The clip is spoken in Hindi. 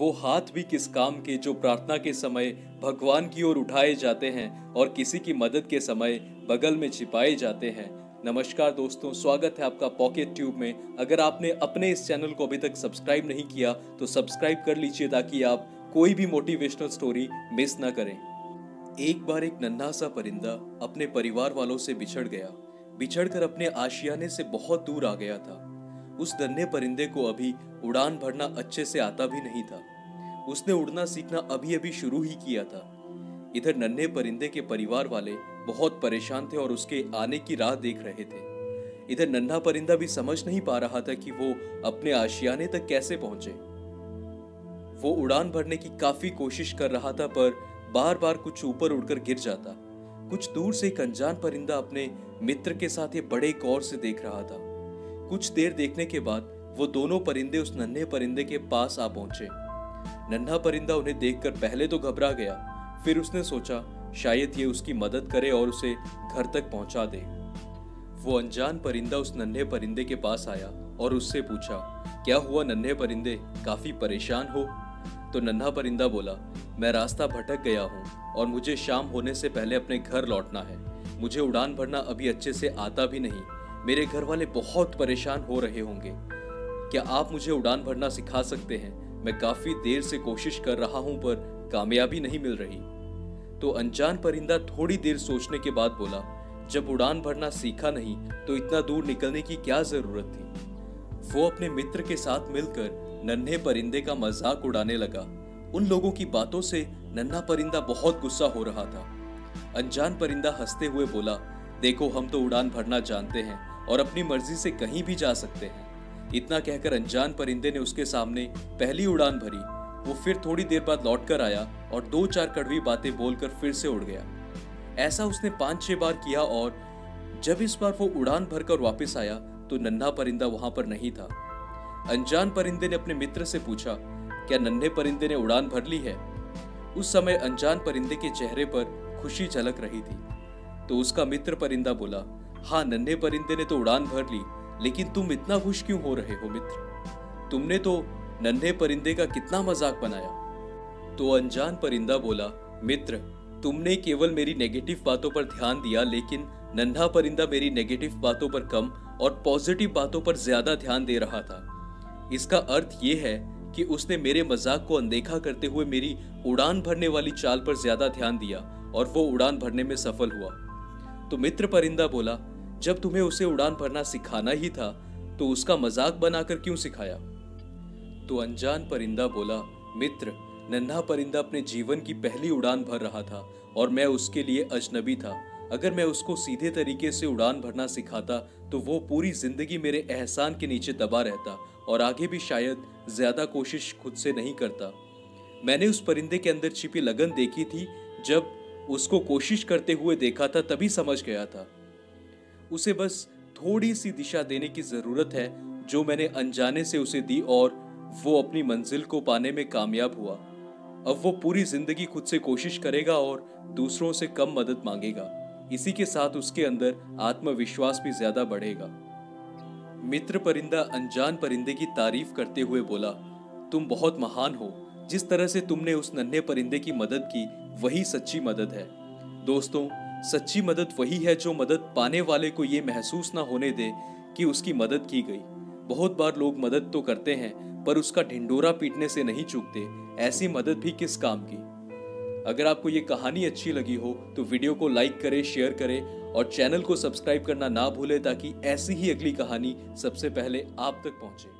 वो हाथ भी किस काम के जो प्रार्थना के समय भगवान की ओर उठाए जाते हैं और किसी की मदद के समय बगल में छिपाए जाते हैं। नमस्कार दोस्तों, स्वागत है आपका पॉकेट ट्यूब में। अगर आपने अपने इस चैनल को अभी तक सब्सक्राइब नहीं किया तो सब्सक्राइब कर लीजिए ताकि आप कोई भी मोटिवेशनल स्टोरी मिस ना करें। एक बार एक नन्हा सा परिंदा अपने परिवार वालों से बिछड़ गया, बिछड़कर अपने आशियाने से बहुत दूर आ गया था। उस नन्हे परिंदे को अभी उड़ान भरना अच्छे से आता भी नहीं था। उसने उड़ना सीखना अभी शुरू ही किया था। इधर नन्हे परिंदे के परिवार वाले बहुत परेशान थे और उसके आने की राह देख रहे थे। इधर नन्हा परिंदा भी समझ नहीं पा रहा था कि वो अपने आशियाने तक कैसे पहुंचे। वो उड़ान भरने की काफी कोशिश कर रहा था पर बार बार कुछ ऊपर उड़कर गिर जाता। कुछ दूर से एक अनजान परिंदा अपने मित्र के साथ ये बड़े गौर से देख रहा था। कुछ देर देखने के बाद वो दोनों परिंदे उस नन्हे परिंदे के पास आ पहुंचे। नन्हा परिंदा उन्हें देखकर पहले तो घबरा गया, फिर उसने सोचा शायद ये उसकी मदद करे और उसे घर तक पहुंचा दे। वो अनजान परिंदा उस नन्हे परिंदे के पास आया और उससे पूछा, क्या हुआ नन्हे परिंदे, काफी परेशान हो? तो नन्हा परिंदा बोला, मैं रास्ता भटक गया हूँ और मुझे शाम होने से पहले अपने घर लौटना है। मुझे उड़ान भरना अभी अच्छे से आता भी नहीं। मेरे घर वाले बहुत परेशान हो रहे होंगे। क्या आप मुझे उड़ान भरना सिखा सकते हैं? मैं काफी देर से कोशिश कर रहा हूँ पर कामयाबी नहीं मिल रही। तो अनजान परिंदा थोड़ी देर सोचने के बाद बोला, जब उड़ान भरना सीखा नहीं तो इतना दूर निकलने की क्या जरूरत थी। वो अपने मित्र के साथ मिलकर नन्हे परिंदे का मजाक उड़ाने लगा। उन लोगों की बातों से नन्हा परिंदा बहुत गुस्सा हो रहा था। अनजान परिंदा हंसते हुए बोला, देखो हम तो उड़ान भरना जानते हैं और अपनी मर्जी से कहीं भी जा सकते हैं। इतना कहकर अनजान परिंदे ने उसके सामने पहली उड़ान भरी। वो फिर थोड़ी देर बाद लौट कर आया और 2-4 कड़वी बातें बोलकर फिर से उड़ गया। ऐसा उसने 5-6 बार किया और जब इस बार वो उड़ान भरकर वापस आया तो नन्हा परिंदा वहां पर नहीं था। अनजान परिंदे ने अपने मित्र से पूछा, क्या नन्हे परिंदे ने उड़ान भर ली है? उस समय अनजान परिंदे के चेहरे पर खुशी झलक रही थी। तो उसका मित्र परिंदा बोला, हाँ नन्हे परिंदे ने तो उड़ान भर ली, लेकिन तुम इतना खुश क्यों हो रहे हो मित्र? तुमने तो नन्हे परिंदे का कितना मजाक बनाया। तो अनजान परिंदा बोला, मित्र तुमने केवल मेरी नेगेटिव बातों पर ध्यान दिया, लेकिन नन्हा परिंदा मेरी नेगेटिव बातों पर कम और पॉजिटिव बातों पर ज्यादा ध्यान दे रहा था। इसका अर्थ ये है कि उसने मेरे मजाक को अनदेखा करते हुए मेरी उड़ान भरने वाली चाल पर ज्यादा ध्यान दिया और वो उड़ान भरने में सफल हुआ। तो मित्र परिंदा बोला, जब तुम्हें उसे उड़ान भरना सिखाना ही था तो उसका मजाक बनाकर क्यों सिखाया? तो अनजान परिंदा बोला, मित्र नन्हा परिंदा अपने जीवन की पहली उड़ान भर रहा था और मैं उसके लिए अजनबी था। अगर मैं उसको सीधे तरीके से उड़ान भरना सिखाता तो वो पूरी जिंदगी मेरे एहसान के नीचे दबा रहता और आगे भी शायद ज्यादा कोशिश खुद से नहीं करता। मैंने उस परिंदे के अंदर छिपी लगन देखी थी। जब उसको कोशिश करते हुए देखा था तभी समझ गया था। उसे बस थोड़ी सी दिशा देने की जरूरत है जो मैंने अनजाने से उसे दी और वो अपनी मंजिल को पाने में कामयाब हुआ। अब वो पूरी जिंदगी खुद से कोशिश करेगा और दूसरों से कम मदद मांगेगा। इसी के साथ उसके अंदर आत्मविश्वास भी ज्यादा बढ़ेगा। मित्र परिंदा अनजान परिंदे की तारीफ करते हुए बोला, तुम बहुत महान हो। जिस तरह से तुमने उस नन्हे परिंदे की मदद की वही सच्ची मदद है। दोस्तों, सच्ची मदद वही है जो मदद पाने वाले को ये महसूस ना होने दे कि उसकी मदद की गई। बहुत बार लोग मदद तो करते हैं पर उसका ढिंढोरा पीटने से नहीं चूकते। ऐसी मदद भी किस काम की। अगर आपको ये कहानी अच्छी लगी हो तो वीडियो को लाइक करें, शेयर करें और चैनल को सब्सक्राइब करना ना भूलें ताकि ऐसी ही अगली कहानी सबसे पहले आप तक पहुंचे।